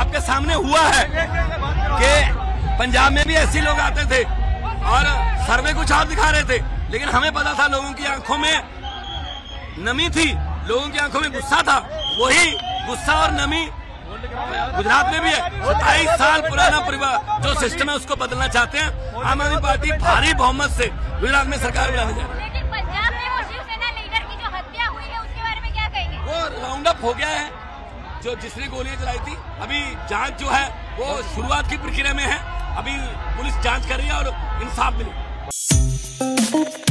आपके सामने हुआ है कि पंजाब में भी ऐसे लोग आते थे और सर्वे कुछ आप दिखा रहे थे, लेकिन हमें पता था लोगों की आंखों में नमी थी, लोगों की आंखों में गुस्सा था। वही गुस्सा और नमी गुजरात में भी है। 27 साल पुराना परिवार जो सिस्टम है उसको बदलना चाहते हैं। आम आदमी पार्टी भारी बहुमत से गुजरात में सरकार बनाने जा रही है। लेकिन पंजाब में वो शिवसेना लीडर की जो हत्या हुई है उसके बारे में क्या कहेंगे? वो राउंड अप हो गया है, जो जिसने गोलियां चलाई थी। अभी जांच जो है वो शुरुआत की प्रक्रिया में है, अभी पुलिस जांच कर रही है और इंसाफ मिले।